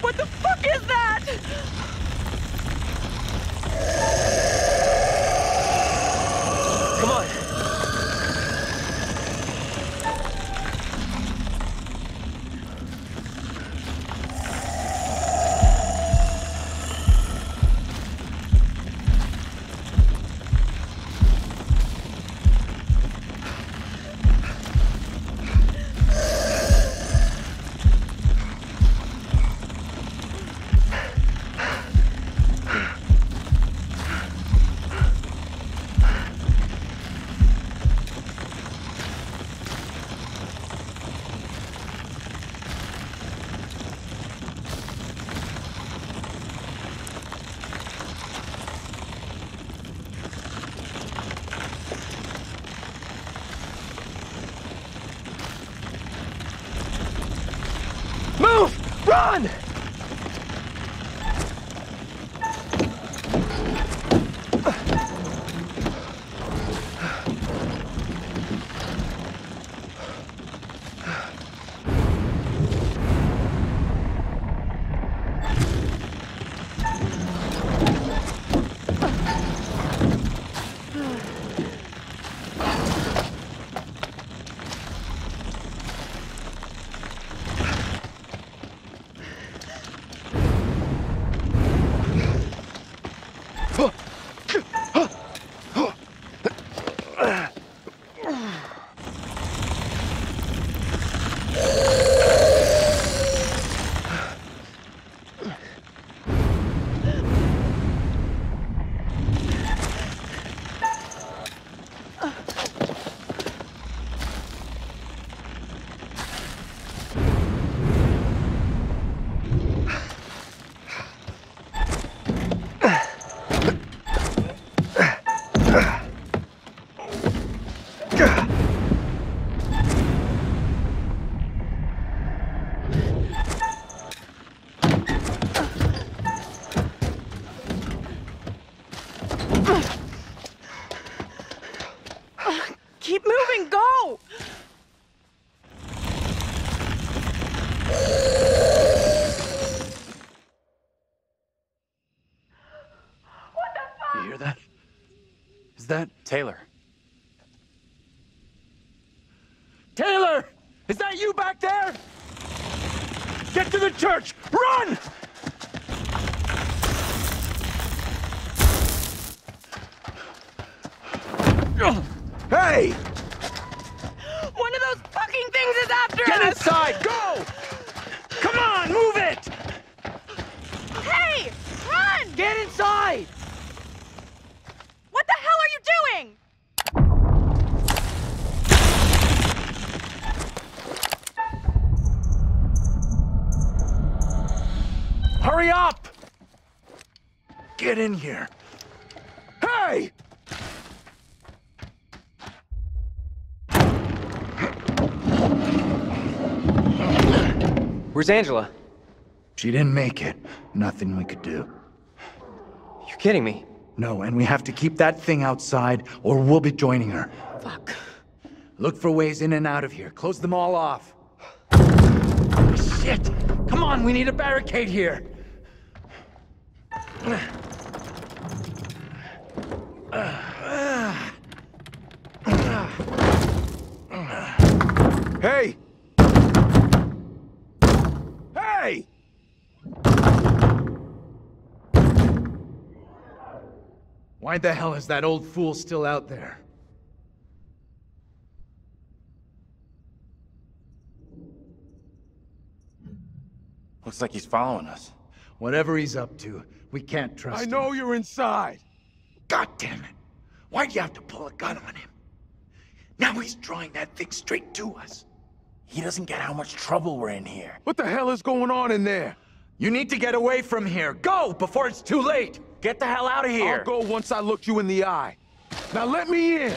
up! What the fuck is that? Come on. Run! Keep moving, go! What the fuck? You hear that? Is that Taylor? Taylor! Is that you back there? Get to the church! Run! Hey! One of those fucking things is after us! Get inside! Go! Come on, move it! Hey! Run! Get inside! What the hell are you doing? Hurry up! Get in here. Hey! Where's Angela? She didn't make it. Nothing we could do. You're kidding me. No, and we have to keep that thing outside or we'll be joining her. Fuck. Look for ways in and out of here. Close them all off. Shit! Come on, we need a barricade here. Hey! Hey! Why the hell is that old fool still out there? Looks like he's following us. Whatever he's up to, we can't trust him. I know you're inside! God damn it! Why'd you have to pull a gun on him? Now he's drawing that thing straight to us. He doesn't get how much trouble we're in here. What the hell is going on in there? You need to get away from here. Go before it's too late. Get the hell out of here. I'll go once I look you in the eye. Now let me in.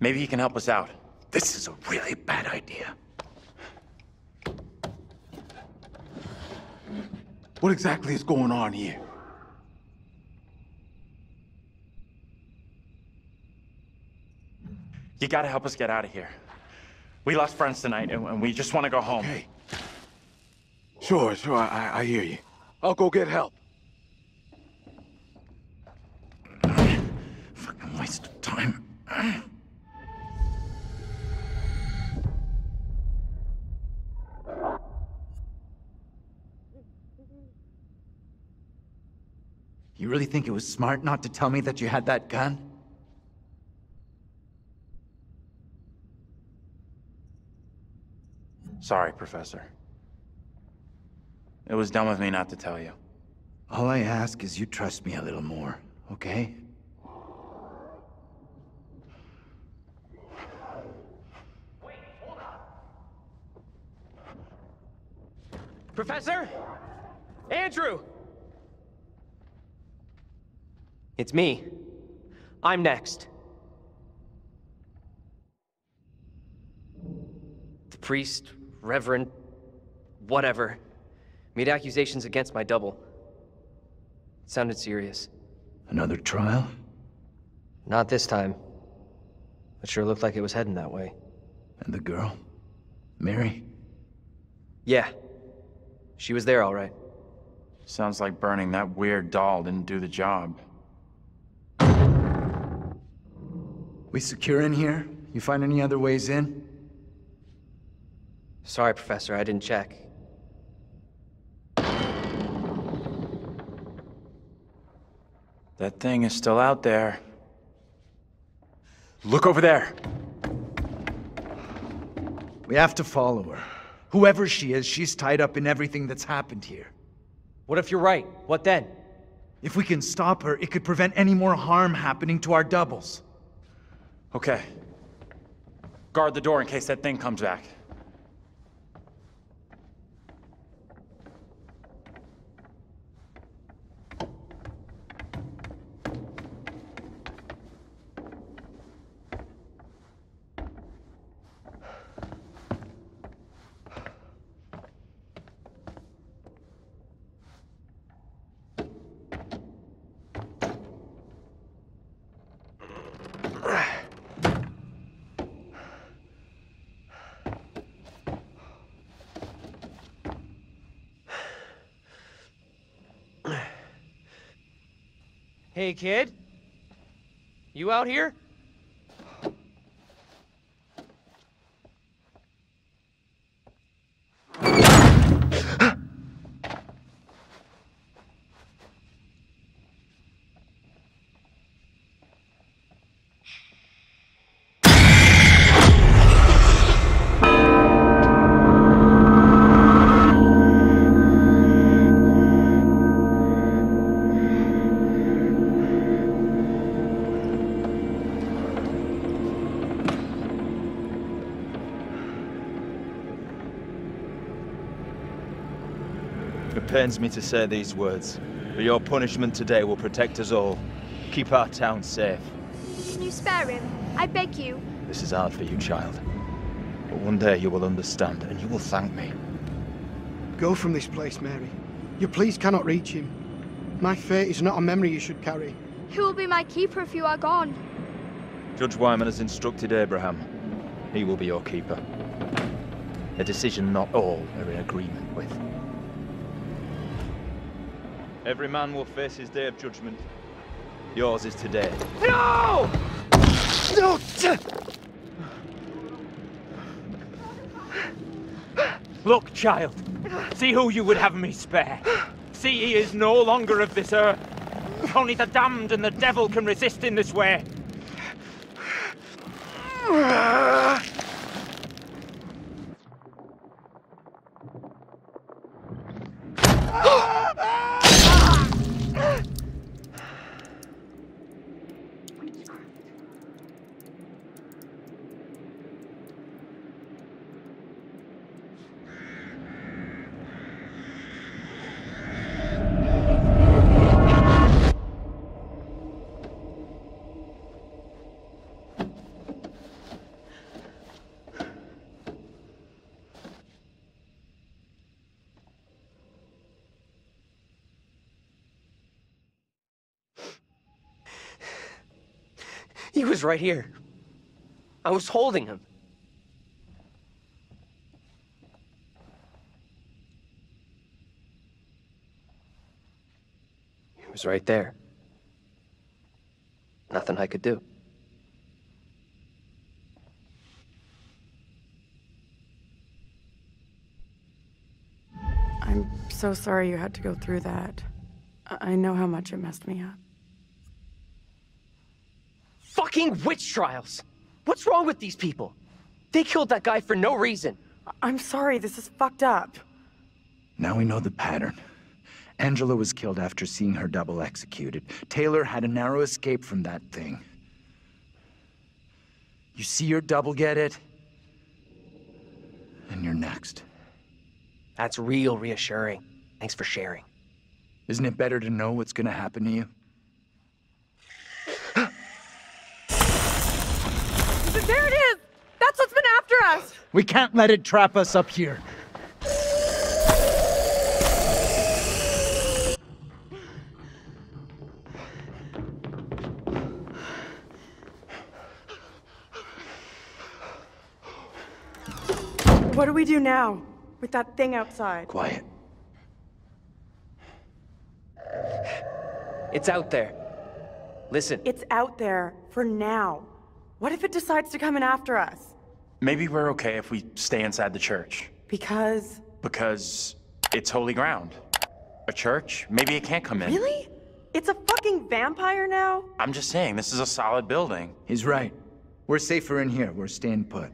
Maybe he can help us out. This is a really bad idea. What exactly is going on here? You gotta help us get out of here. We lost friends tonight, and we just want to go home. Okay. Sure, I hear you. I'll go get help. Fucking waste of time. You really think it was smart not to tell me that you had that gun? Sorry, Professor. It was dumb of me not to tell you. All I ask is you trust me a little more, okay? Wait, hold on. Professor? Andrew! It's me. I'm next. The priest, Reverend, whatever, made accusations against my double. It sounded serious. Another trial? Not this time. It sure looked like it was heading that way. And the girl? Mary? Yeah. She was there all right. Sounds like burning that weird doll didn't do the job. We secure in here? You find any other ways in? Sorry, Professor, I didn't check. That thing is still out there. Look over there! We have to follow her. Whoever she is, she's tied up in everything that's happened here. What if you're right? What then? If we can stop her, it could prevent any more harm happening to our doubles. Okay. Guard the door in case that thing comes back. Hey, kid? You out here? It pains me to say these words, but your punishment today will protect us all. Keep our town safe. Can you spare him? I beg you. This is hard for you, child. But one day you will understand, and you will thank me. Go from this place, Mary. Your pleas cannot reach him. My fate is not a memory you should carry. Who will be my keeper if you are gone? Judge Wyman has instructed Abraham. He will be your keeper. A decision not all are in agreement with. Every man will face his day of judgment. Yours is today. No! No! Look, child. See who you would have me spare. See, he is no longer of this earth. Only the damned and the devil can resist in this way. He was right here. I was holding him. It was right there. Nothing I could do. I'm so sorry you had to go through that. I know how much it messed me up. Fucking witch trials! What's wrong with these people? They killed that guy for no reason. I'm sorry, this is fucked up. Now we know the pattern. Angela was killed after seeing her double executed. Taylor had a narrow escape from that thing. You see your double get it, and you're next. That's real reassuring. Thanks for sharing. Isn't it better to know what's gonna happen to you? There it is! That's what's been after us! We can't let it trap us up here. What do we do now? With that thing outside? Quiet. It's out there. Listen. It's out there for now. What if it decides to come in after us? Maybe we're okay if we stay inside the church. Because? Because it's holy ground. A church? Maybe it can't come in. Really? It's a fucking vampire now? I'm just saying, this is a solid building. He's right. We're safer in here. We're staying put.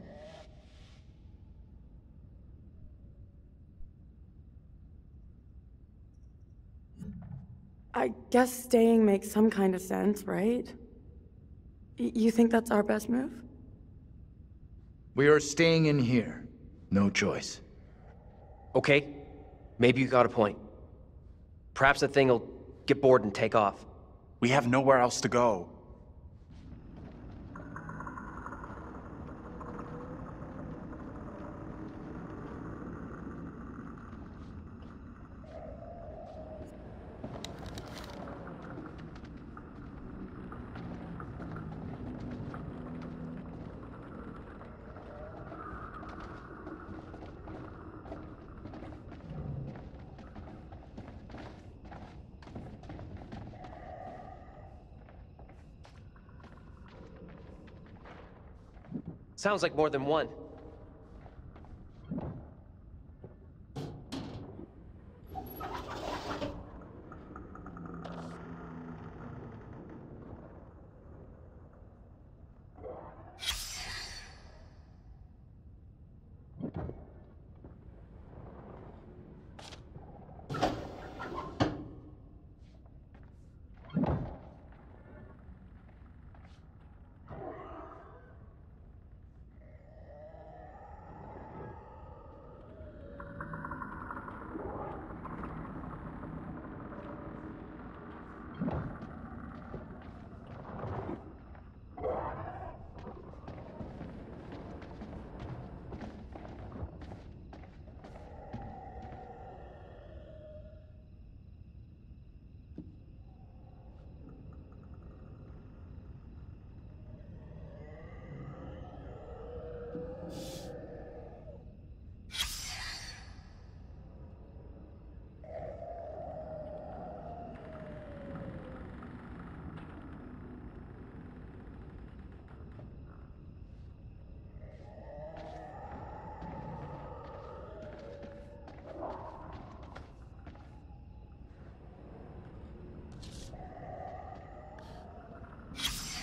I guess staying makes some kind of sense, right? You think that's our best move? We are staying in here. No choice. Okay. Maybe you got a point. Perhaps the thing will get bored and take off. We have nowhere else to go. Sounds like more than one.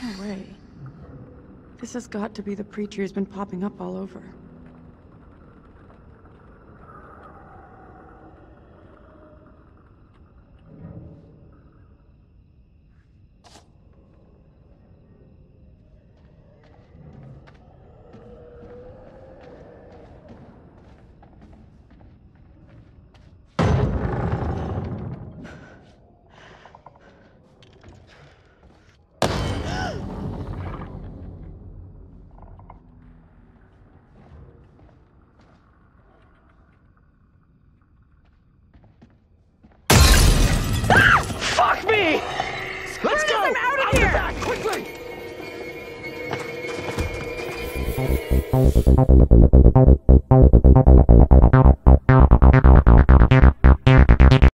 No way. This has got to be the preacher who's been popping up all over. Quickly!